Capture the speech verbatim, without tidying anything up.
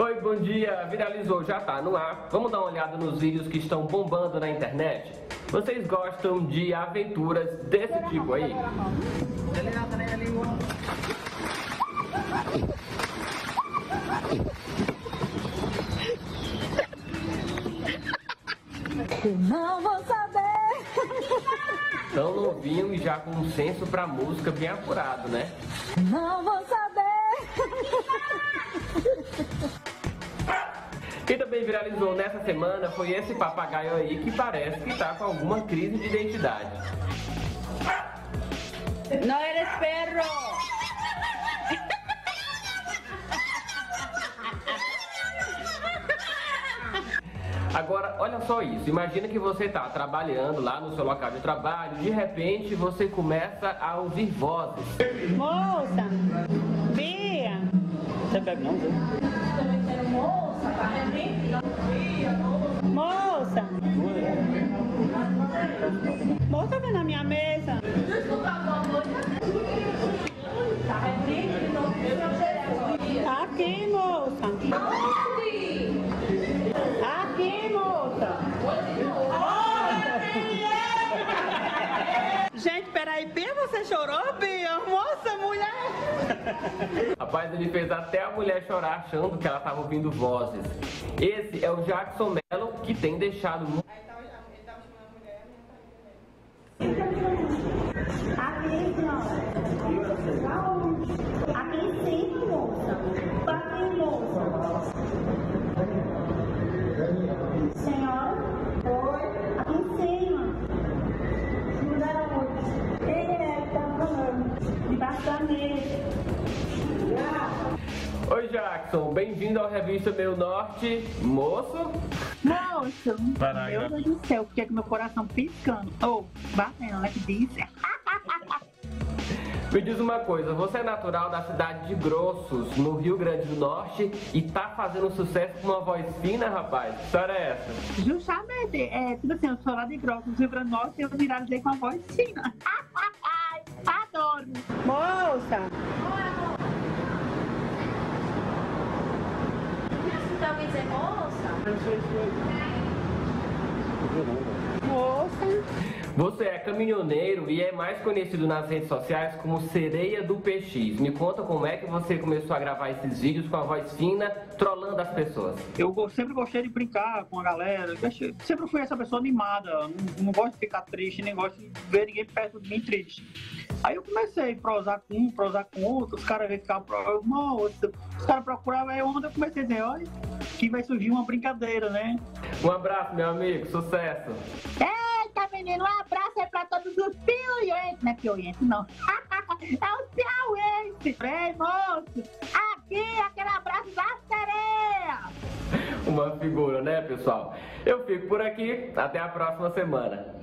Oi, bom dia! Viralizou, já tá no ar. Vamos dar uma olhada nos vídeos que estão bombando na internet? Vocês gostam de aventuras desse tipo aí? Não vou saber! Tão novinho e já com um senso pra música bem apurado, né? Não vou saber! Quem também viralizou nessa semana foi esse papagaio aí que parece que tá com alguma crise de identidade. Não eres perro! Agora, olha só isso. Imagina que você tá trabalhando lá no seu local de trabalho e de repente você começa a ouvir vozes. Moça! Bia! Você bebe não, viu? Moça! Moça, vem na minha mesa! Tá aqui, moça! Aqui, moça! Gente, peraí, Bia, você chorou, Bia? Moça, mulher! Rapaz, ele fez até a mulher chorar achando que ela tava ouvindo vozes. Esse é o Jackson Melo, que tem deixado muito... Aí tá, ele tava chamando a mulher, aqui, senhora. Aqui em cima, moça. Aqui, moça. Senhora. Oi. Aqui em cima. Não. Ele é, tá falando. Debaixo da mesa. Oi, Jackson, bem-vindo ao Revista Meio Norte, moço. Moço, meu Deus do céu, porque é que meu coração piscando. Ou, oh, batendo, é que diz. Me diz uma coisa, você é natural da cidade de Grossos, no Rio Grande do Norte, e tá fazendo sucesso com uma voz fina, rapaz? Que história é essa? Justamente, é, tipo assim, eu sou lá de Grossos, Rio Grande do Norte, e eu viralizei com uma voz fina. Adoro! Moça! Você é caminhoneiro e é mais conhecido nas redes sociais como Sereia do P X. Me conta como é que você começou a gravar esses vídeos com a voz fina, trollando as pessoas. Eu sempre gostei de brincar com a galera. Eu sempre fui essa pessoa animada. Não, não gosto de ficar triste, nem gosto de ver ninguém perto de mim triste. Aí eu comecei a prosar com um, prosar com outro, os caras ficavam procurando, os caras procuravam, aí eu comecei a dizer, olha, que vai surgir uma brincadeira, né? Um abraço, meu amigo, sucesso! Eita, menino, um abraço é pra todos os piuientes, não é piuiente, não, é o piauense! Ei, moço, aqui, aquele abraço da sereia! Uma figura, né, pessoal? Eu fico por aqui, até a próxima semana!